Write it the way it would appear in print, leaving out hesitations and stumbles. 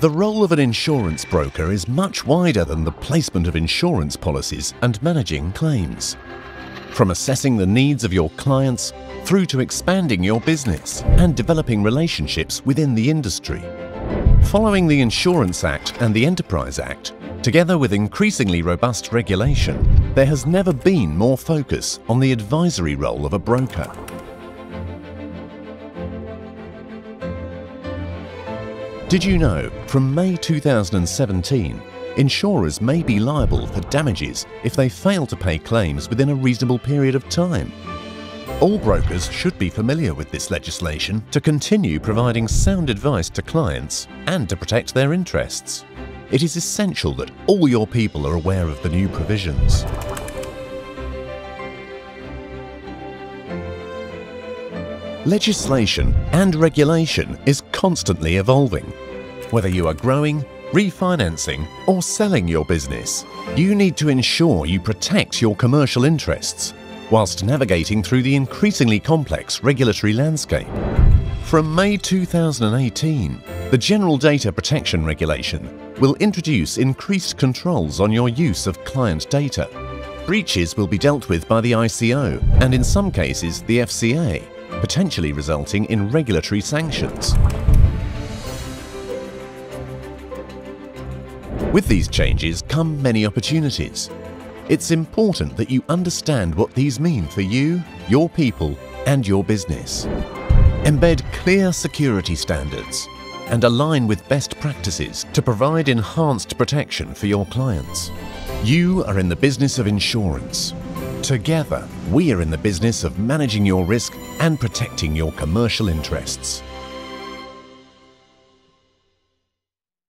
The role of an insurance broker is much wider than the placement of insurance policies and managing claims. From assessing the needs of your clients through to expanding your business and developing relationships within the industry. Following the Insurance Act and the Enterprise Act, together with increasingly robust regulation, there has never been more focus on the advisory role of a broker. Did you know, from May 2017, insurers may be liable for damages if they fail to pay claims within a reasonable period of time? All brokers should be familiar with this legislation to continue providing sound advice to clients and to protect their interests. It is essential that all your people are aware of the new provisions. Legislation and regulation is constantly evolving. Whether you are growing, refinancing, or selling your business, you need to ensure you protect your commercial interests whilst navigating through the increasingly complex regulatory landscape. From May 2018, the General Data Protection Regulation will introduce increased controls on your use of client data. Breaches will be dealt with by the ICO and in some cases the FCA, potentially resulting in regulatory sanctions. With these changes come many opportunities. It's important that you understand what these mean for you, your people, and your business. Embed clear security standards and align with best practices to provide enhanced protection for your clients. You are in the business of insurance. Together, we are in the business of managing your risk and protecting your commercial interests.